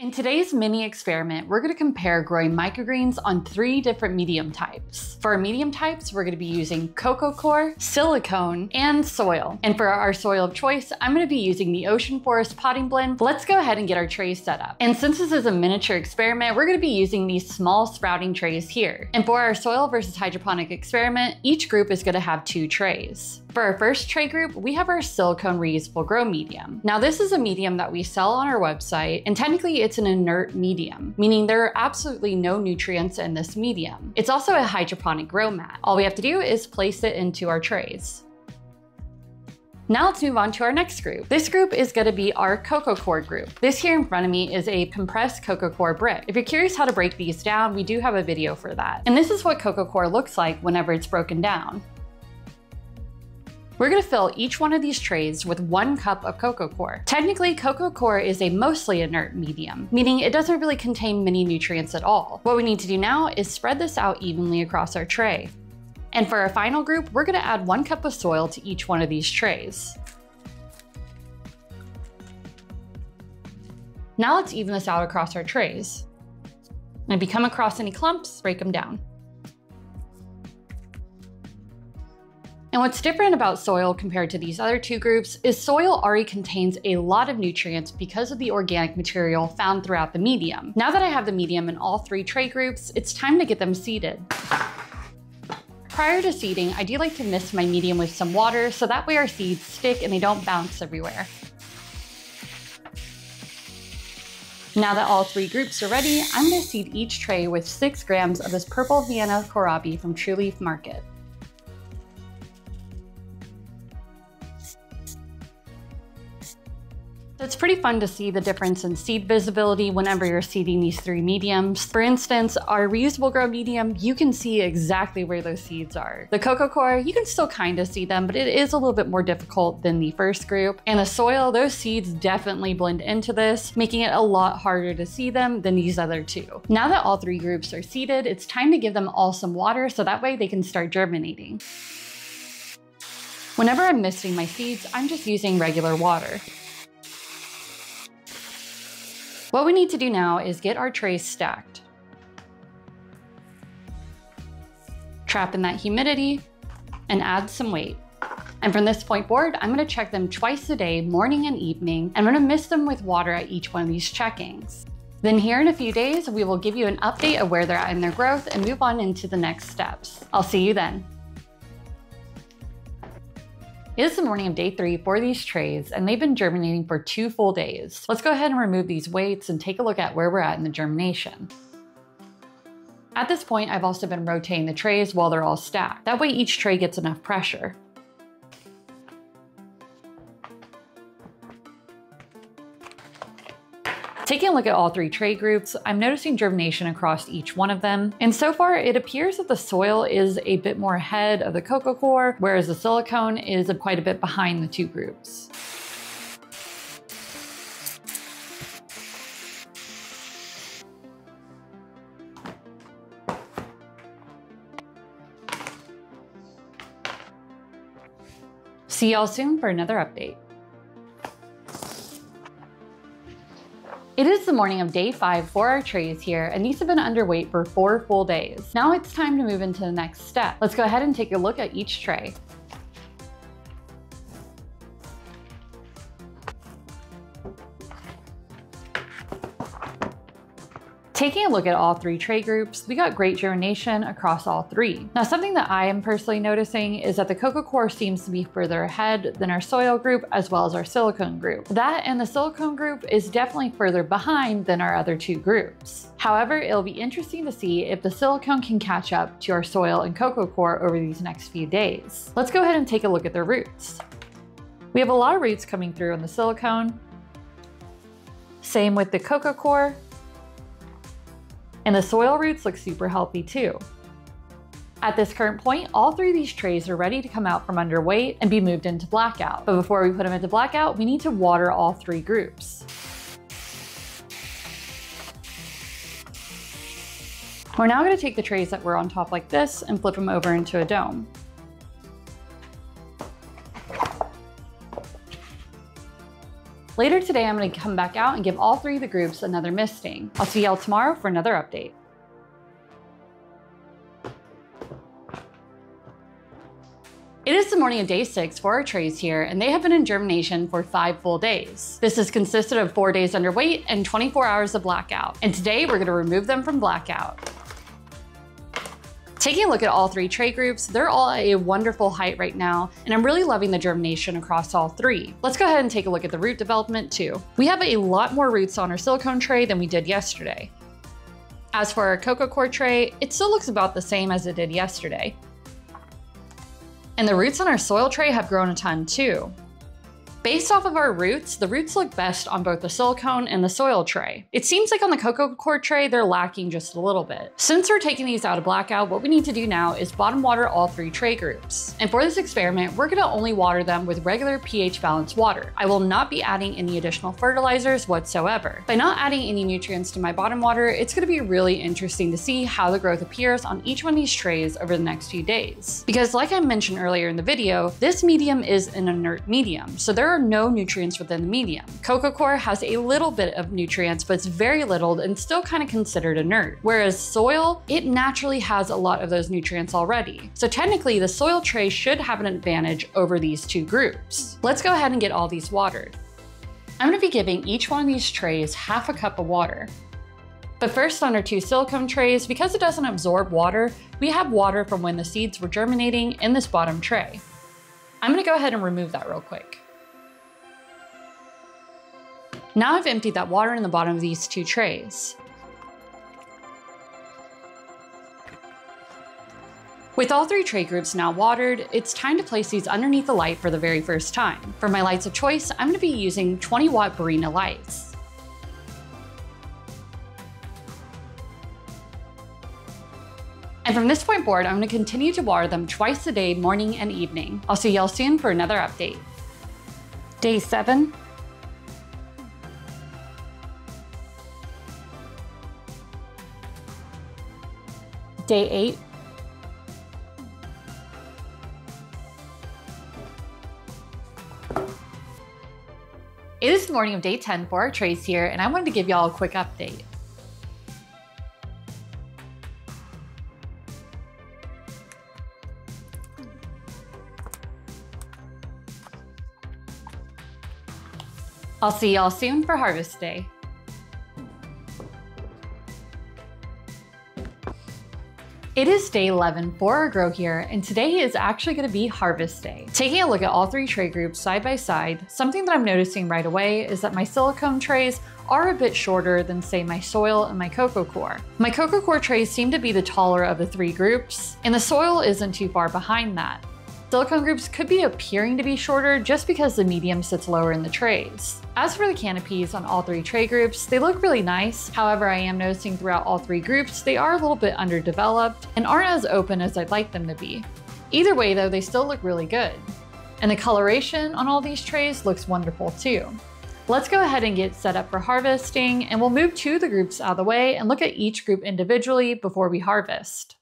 In today's mini experiment, we're going to compare growing microgreens on 3 different medium types. For our medium types, we're going to be using Coco Coir, silicone, and soil. And for our soil of choice, I'm going to be using the Ocean Forest Potting Blend. Let's go ahead and get our trays set up. And since this is a miniature experiment, we're going to be using these small sprouting trays here. And for our soil versus hydroponic experiment, each group is going to have 2 trays. For our first tray group, we have our Silicone Reusable Grow Medium. Now this is a medium that we sell on our website, and technically it's an inert medium, meaning there are absolutely no nutrients in this medium. It's also a hydroponic grow mat. All we have to do is place it into our trays. Now let's move on to our next group. This group is going to be our Coco Coir group. This here in front of me is a compressed Coco Coir brick. If you're curious how to break these down, we do have a video for that. And this is what Coco Coir looks like whenever it's broken down. We're going to fill each one of these trays with 1 cup of Coco Coir. Technically, Coco Coir is a mostly inert medium, meaning it doesn't really contain many nutrients at all. What we need to do now is spread this out evenly across our tray. And for our final group, we're going to add 1 cup of soil to each one of these trays. Now let's even this out across our trays. And if you come across any clumps, break them down. And what's different about soil compared to these other 2 groups is soil already contains a lot of nutrients because of the organic material found throughout the medium. Now that I have the medium in all 3 tray groups, it's time to get them seeded. Prior to seeding, I do like to mist my medium with some water so that way our seeds stick and they don't bounce everywhere. Now that all 3 groups are ready, I'm going to seed each tray with 6 grams of this Purple Vienna Kohlrabi from True Leaf Market. It's pretty fun to see the difference in seed visibility whenever you're seeding these 3 mediums. For instance, our reusable grow medium, you can see exactly where those seeds are. The Coco Coir, you can still kind of see them, but it is a little bit more difficult than the first group. And the soil, those seeds definitely blend into this, making it a lot harder to see them than these other 2. Now that all 3 groups are seeded, it's time to give them all some water so that way they can start germinating. Whenever I'm misting my seeds, I'm just using regular water. What we need to do now is get our trays stacked, trap in that humidity, and add some weight. And from this point forward, I'm going to check them twice a day, morning and evening, and I'm going to mist them with water at each one of these checkings. Then here in a few days, we will give you an update of where they're at in their growth and move on into the next steps. I'll see you then. It is the morning of day 3 for these trays, and they've been germinating for 2 full days. Let's go ahead and remove these weights and take a look at where we're at in the germination. At this point, I've also been rotating the trays while they're all stacked. That way each tray gets enough pressure. Taking a look at all 3 tray groups, I'm noticing germination across each one of them. And so far, it appears that the soil is a bit more ahead of the Coco Coir, whereas the silicone is quite a bit behind the 2 groups. See y'all soon for another update. It is the morning of day 5 for our trays here, and these have been underweight for 4 full days. Now it's time to move into the next step. Let's go ahead and take a look at each tray. Taking a look at all 3 tray groups, we got great germination across all 3. Now something that I am personally noticing is that the Coco Coir seems to be further ahead than our soil group as well as our silicone group. That and the silicone group is definitely further behind than our other 2 groups. However, it'll be interesting to see if the silicone can catch up to our soil and Coco Coir over these next few days. Let's go ahead and take a look at their roots. We have a lot of roots coming through on the silicone. Same with the Coco Coir. And the soil roots look super healthy too. At this current point, all 3 of these trays are ready to come out from underweight and be moved into blackout. But before we put them into blackout, we need to water all 3 groups. We're now going to take the trays that were on top like this and flip them over into a dome. Later today, I'm going to come back out and give all three of the groups another misting. I'll see y'all tomorrow for another update. It is the morning of day 6 for our trays here, and they have been in germination for 5 full days. This has consisted of 4 days under weight and 24 hours of blackout. And today we're going to remove them from blackout. Taking a look at all 3 tray groups, they're all at a wonderful height right now, and I'm really loving the germination across all 3. Let's go ahead and take a look at the root development too. We have a lot more roots on our silicone tray than we did yesterday. As for our Coco Coir tray, it still looks about the same as it did yesterday. And the roots on our soil tray have grown a ton too. Based off of our roots, the roots look best on both the silicone and the soil tray. It seems like on the Coco Coir tray, they're lacking just a little bit. Since we're taking these out of blackout, what we need to do now is bottom water all 3 tray groups. And for this experiment, we're gonna only water them with regular pH balanced water. I will not be adding any additional fertilizers whatsoever. By not adding any nutrients to my bottom water, it's gonna be really interesting to see how the growth appears on each one of these trays over the next few days. Because like I mentioned earlier in the video, this medium is an inert medium, so there are no nutrients within the medium. Coco Coir has a little bit of nutrients, but it's very little and still kind of considered inert. Whereas soil, it naturally has a lot of those nutrients already. So technically the soil tray should have an advantage over these 2 groups. Let's go ahead and get all these watered. I'm gonna be giving each one of these trays half a cup of water. But first on our 2 silicone trays, because it doesn't absorb water, we have water from when the seeds were germinating in this bottom tray. I'm gonna go ahead and remove that real quick. Now I've emptied that water in the bottom of these 2 trays. With all 3 tray groups now watered, it's time to place these underneath the light for the very first time. For my lights of choice, I'm gonna be using 20-watt Barina lights. And from this point forward, I'm gonna continue to water them twice a day, morning and evening. I'll see y'all soon for another update. Day 7. Day 8. It is the morning of day 10 for our trays here, and I wanted to give y'all a quick update. I'll see y'all soon for harvest day. It is day 11 for our grow here, and today is actually going to be harvest day. Taking a look at all 3 tray groups side by side, something that I'm noticing right away is that my silicone trays are a bit shorter than say my soil and my Coco Coir. My Coco Coir trays seem to be the taller of the 3 groups, and the soil isn't too far behind that. Silicone groups could be appearing to be shorter just because the medium sits lower in the trays. As for the canopies on all 3 tray groups, they look really nice. However, I am noticing throughout all 3 groups, they are a little bit underdeveloped and aren't as open as I'd like them to be. Either way though, they still look really good. And the coloration on all these trays looks wonderful too. Let's go ahead and get set up for harvesting, and we'll move 2 of the groups out of the way and look at each group individually before we harvest.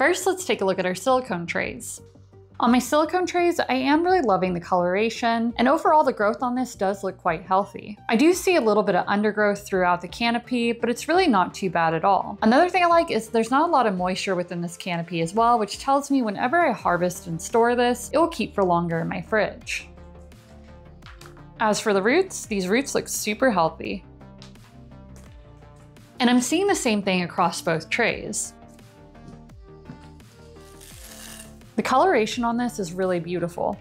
First, let's take a look at our silicone trays. On my silicone trays, I am really loving the coloration, and overall the growth on this does look quite healthy. I do see a little bit of undergrowth throughout the canopy, but it's really not too bad at all. Another thing I like is there's not a lot of moisture within this canopy as well, which tells me whenever I harvest and store this, it will keep for longer in my fridge. As for the roots, these roots look super healthy. And I'm seeing the same thing across both trays. The coloration on this is really beautiful.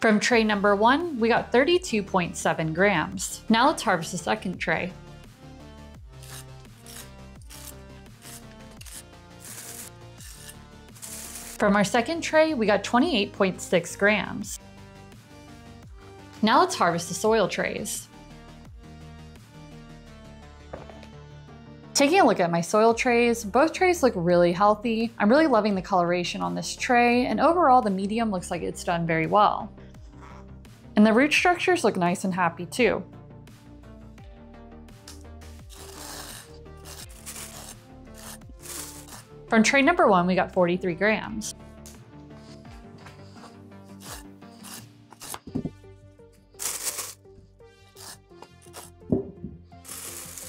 From tray number 1, we got 32.7 grams. Now let's harvest the second tray. From our second tray, we got 28.6 grams. Now let's harvest the soil trays. Taking a look at my soil trays, both trays look really healthy. I'm really loving the coloration on this tray, and overall the medium looks like it's done very well. And the root structures look nice and happy too. From tray number one, we got 43 grams.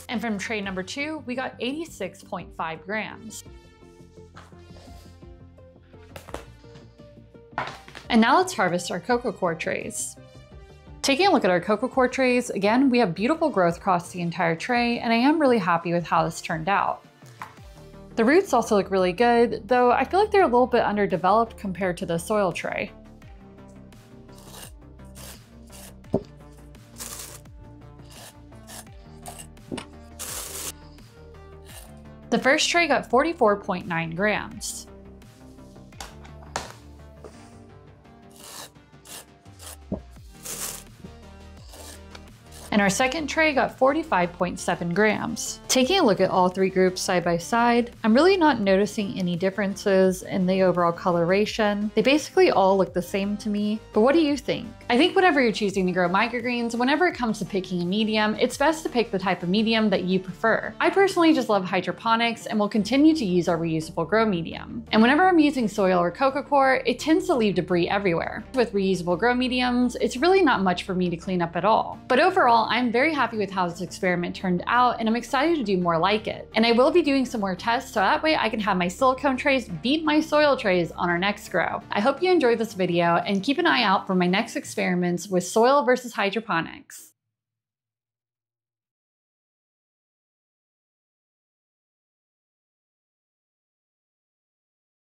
And from tray number two, we got 86.5 grams. And now let's harvest our Coco Coir trays. Taking a look at our Coco Coir trays, again, we have beautiful growth across the entire tray, and I am really happy with how this turned out. The roots also look really good, though I feel like they're a little bit underdeveloped compared to the soil tray. The first tray got 44.9 grams. And our second tray got 45.7 grams. Taking a look at all three groups side by side, I'm really not noticing any differences in the overall coloration. They basically all look the same to me, but what do you think? I think whenever you're choosing to grow microgreens, whenever it comes to picking a medium, it's best to pick the type of medium that you prefer. I personally just love hydroponics and will continue to use our reusable grow medium. And whenever I'm using soil or Coco Coir, it tends to leave debris everywhere. With reusable grow mediums, it's really not much for me to clean up at all. But overall, I'm very happy with how this experiment turned out, and I'm excited to do more like it. And I will be doing some more tests so that way I can have my silicone trays beat my soil trays on our next grow. I hope you enjoyed this video and keep an eye out for my next experiments with soil versus hydroponics.